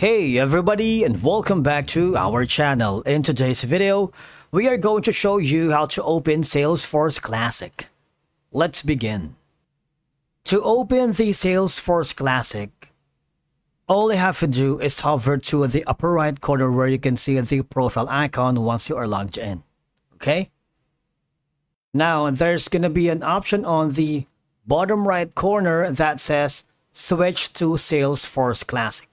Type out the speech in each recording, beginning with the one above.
Hey everybody, and welcome back to our channel. In today's video, we are going to show you how to open Salesforce Classic. Let's begin. To open the Salesforce Classic, all you have to do is hover to the upper right corner where you can see the profile icon once you are logged in. Okay? Now, there's going to be an option on the bottom right corner that says Switch to Salesforce Classic.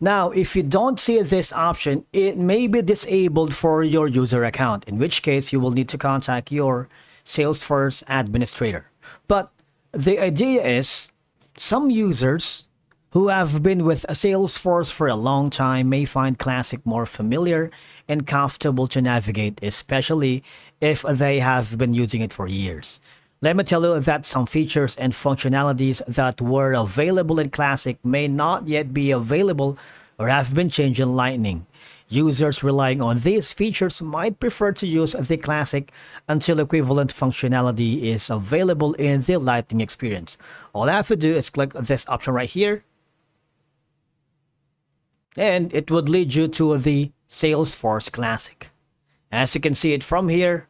Now, if you don't see this option, it may be disabled for your user account, in which case you will need to contact your Salesforce administrator. But the idea is some users who have been with Salesforce for a long time may find Classic more familiar and comfortable to navigate, especially if they have been using it for years. Let me tell you that some features and functionalities that were available in Classic may not yet be available or have been changed in Lightning. Users relying on these features might prefer to use the Classic until equivalent functionality is available in the Lightning experience. All I have to do is click this option right here, and it would lead you to the Salesforce Classic. As you can see it from here,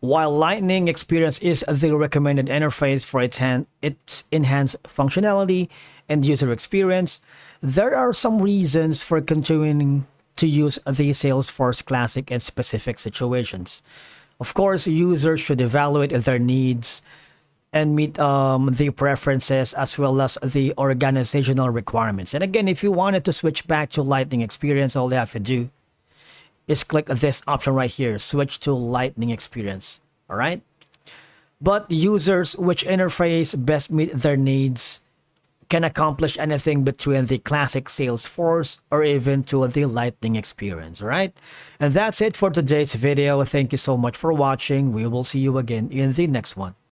while Lightning experience is the recommended interface for its enhanced functionality and user experience, there are some reasons for continuing to use the Salesforce Classic in specific situations. Of course, users should evaluate their needs and meet the preferences as well as the organizational requirements. And again, if you wanted to switch back to Lightning experience, all you have to do is click this option right here, Switch to Lightning experience. All right, but users which interface best meet their needs can accomplish anything between the Classic Salesforce or even to the Lightning experience. All right, and that's it for today's video. Thank you so much for watching. We will see you again in the next one.